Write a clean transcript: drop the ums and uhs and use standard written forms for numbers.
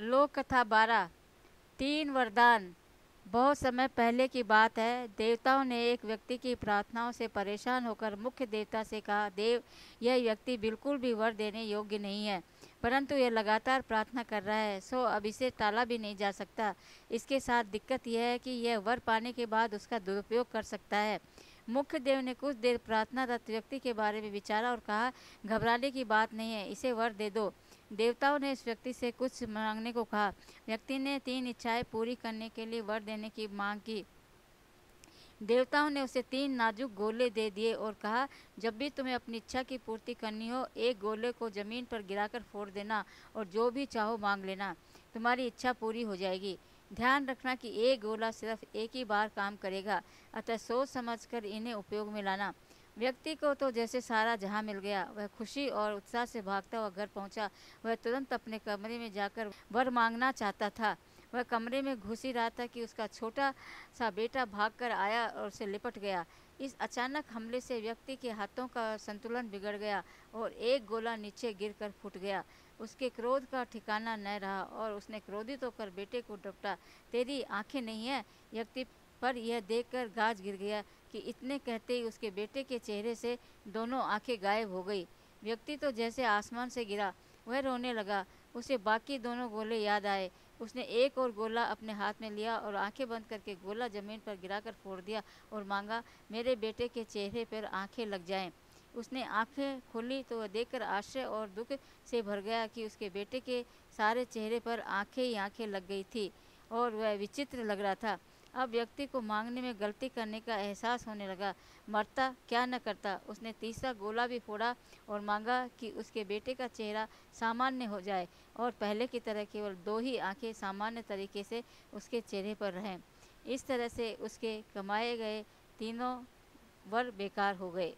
लोककथा 12 तीन वरदान। बहुत समय पहले की बात है। देवताओं ने एक व्यक्ति की प्रार्थनाओं से परेशान होकर मुख्य देवता से कहा, देव, यह व्यक्ति बिल्कुल भी वर देने योग्य नहीं है, परंतु यह लगातार प्रार्थना कर रहा है, सो अब इसे टाला भी नहीं जा सकता। इसके साथ दिक्कत यह है कि यह वर पाने के बाद उसका दुरुपयोग कर सकता है। मुख्य देव ने कुछ देर प्रार्थनारत व्यक्ति के बारे में विचारा और कहा, घबराने की बात नहीं है, इसे वर दे दो। देवताओं ने इस व्यक्ति से कुछ मांगने को कहा। व्यक्ति ने 3 इच्छाएं पूरी करने के लिए वर देने की मांग की। देवताओं ने उसे 3 नाजुक गोले दे दिए और कहा, जब भी तुम्हें अपनी इच्छा की पूर्ति करनी हो, एक गोले को जमीन पर गिराकर फोड़ देना और जो भी चाहो मांग लेना, तुम्हारी इच्छा पूरी हो जाएगी। ध्यान रखना कि एक गोला सिर्फ एक ही बार काम करेगा, अतः सोच समझकर इन्हें उपयोग में लाना। व्यक्ति को तो जैसे सारा जहां मिल गया। वह खुशी और उत्साह से भागता हुआ घर पहुंचा। वह तुरंत अपने कमरे में जाकर वर मांगना चाहता था। वह कमरे में घुस ही रहा था कि उसका छोटा सा बेटा भागकर आया और उसे लिपट गया। इस अचानक हमले से व्यक्ति के हाथों का संतुलन बिगड़ गया और एक गोला नीचे गिरकर फूट गया। उसके क्रोध का ठिकाना न रहा और उसने क्रोधित होकर बेटे को डपटा। तेरी आंखें नहीं है? व्यक्ति पर यह देखकर गाज गिर गया कि इतने कहते ही उसके बेटे के चेहरे से दोनों आंखें गायब हो गई। व्यक्ति तो जैसे आसमान से गिरा। वह रोने लगा। उसे बाकी दोनों गोले याद आए। उसने एक और गोला अपने हाथ में लिया और आंखें बंद करके गोला जमीन पर गिराकर फोड़ दिया और मांगा, मेरे बेटे के चेहरे पर आंखें लग जाएं। उसने आंखें खोली तो वह देखकर आश्चर्य और दुख से भर गया कि उसके बेटे के सारे चेहरे पर आंखें ही आंखें लग गई थी और वह विचित्र लग रहा था। अब व्यक्ति को मांगने में गलती करने का एहसास होने लगा। मरता क्या न करता। उसने तीसरा गोला भी फोड़ा और मांगा कि उसके बेटे का चेहरा सामान्य हो जाए और पहले की तरह केवल 2 ही आंखें सामान्य तरीके से उसके चेहरे पर रहें। इस तरह से उसके कमाए गए तीनों वर बेकार हो गए।